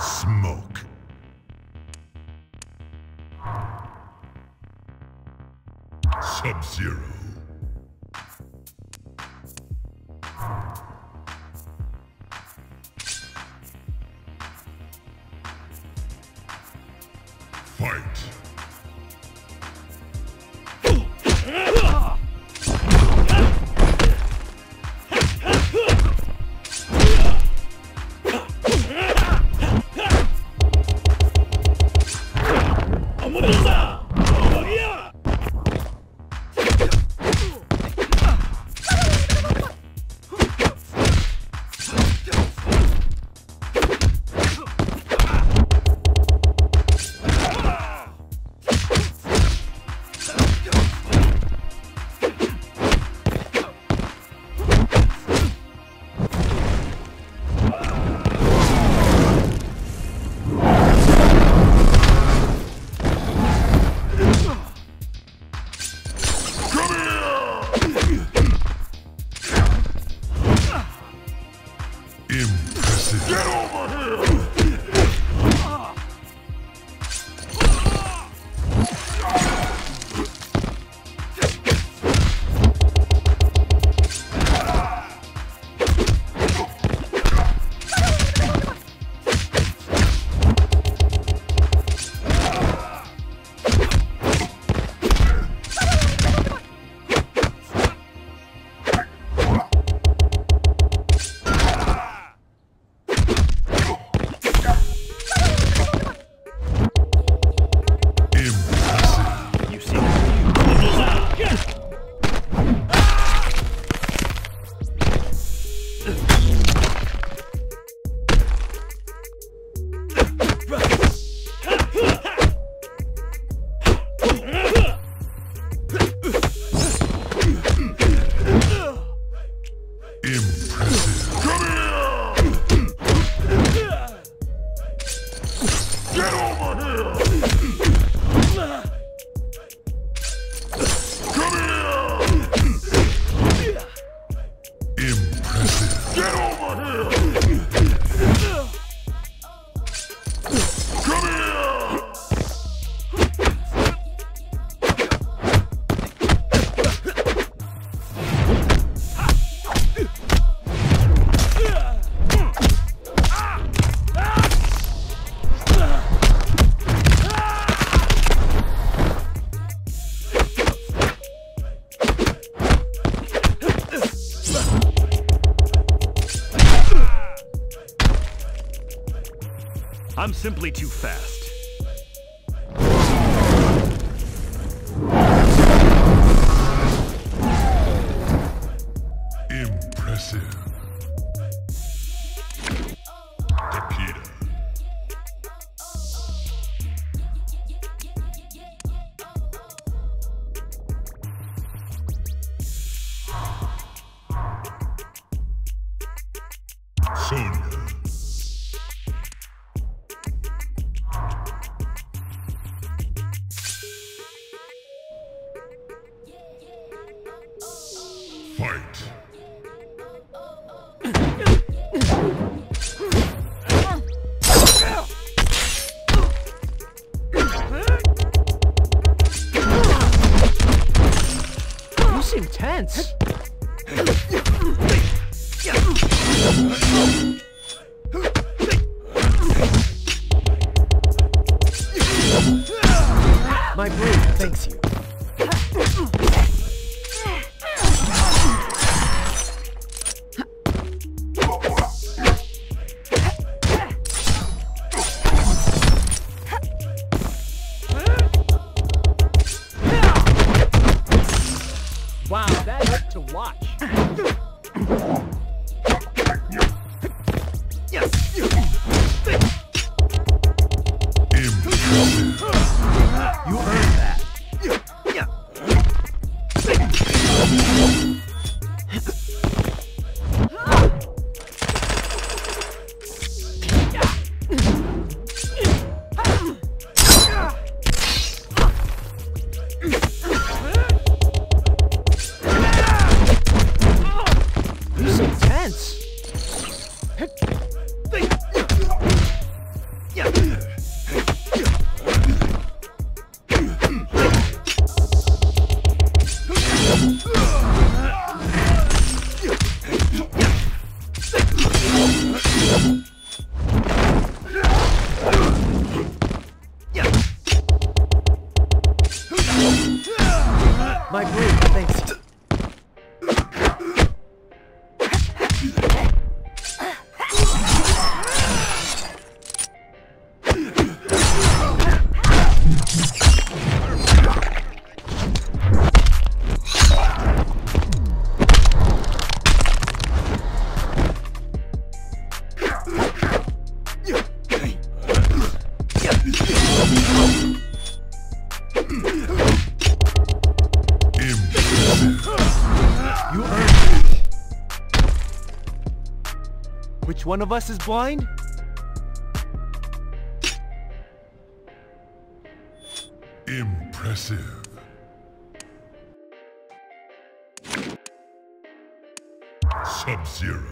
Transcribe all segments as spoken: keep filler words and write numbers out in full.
Smoke. Sub-Zero. Fight. Get over here! I'm simply too fast. Intense. My brain thanks you. one of us is blind? Impressive. Sub-Zero.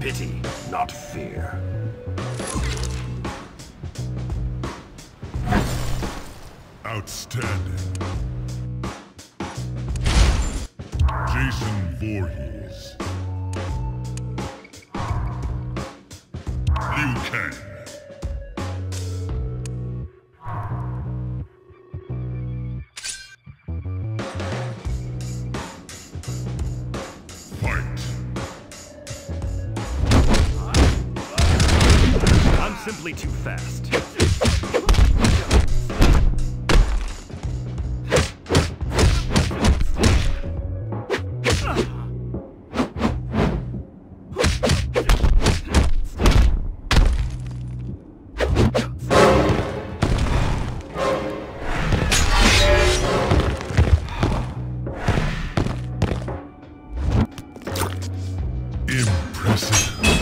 Pity, not fear. Outstanding. Jason Voorhees. Liu Kang. Simply too fast. Impressive. Impressive.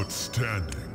Outstanding.